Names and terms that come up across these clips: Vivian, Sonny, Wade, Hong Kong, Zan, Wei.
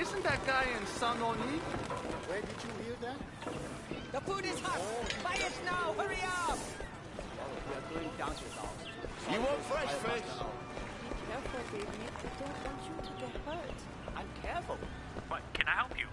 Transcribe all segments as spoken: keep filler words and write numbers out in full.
isn't that guy in Sonny? Where did you hear that? The food is hot. Buy it now. Hurry up. You want fresh fish? Be careful, baby. I don't want you to get hurt. I'm careful. But can I help you?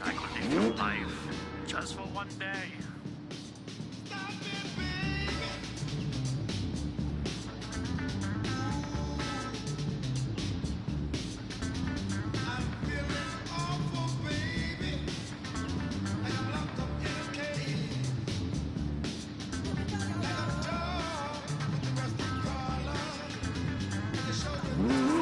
I could live your life just for one day. Stop it, baby. I'm feeling awful, baby. And I'm locked up in a cage. And I'm done with the rest of your love. And the show that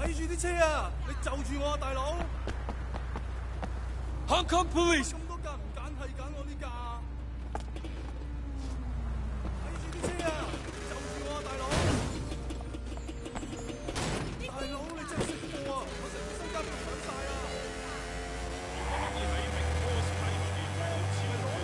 睇住啲車啊！你就住我啊，大佬 ！Hong Kong Police， 咁多架唔揀係揀我呢架。睇住啲車啊！就住我啊，大佬！大佬你真係識貨啊！我成身家都唔揾曬啊！ 我哋嘅鞋啱曬你。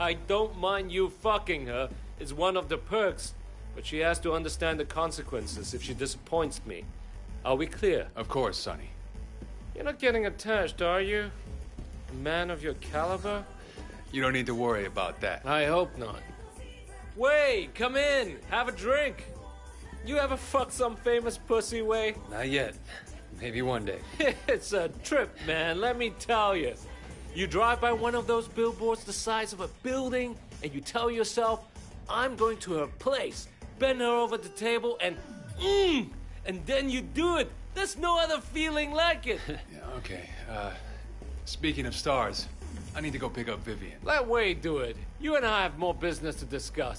I don't mind you fucking her. It's one of the perks. But she has to understand the consequences if she disappoints me. Are we clear? Of course, Sonny. You're not getting attached, are you? A man of your caliber? You don't need to worry about that. I hope not. Wei, come in. Have a drink. You ever fuck some famous pussy, Wei? Not yet. Maybe one day. It's a trip, man. Let me tell you. You drive by one of those billboards the size of a building, and you tell yourself, I'm going to her place. Bend her over the table and mmm. And then you do it. There's no other feeling like it. Yeah, okay. Uh, speaking of stars, I need to go pick up Vivian. Let Wade do it. You and I have more business to discuss.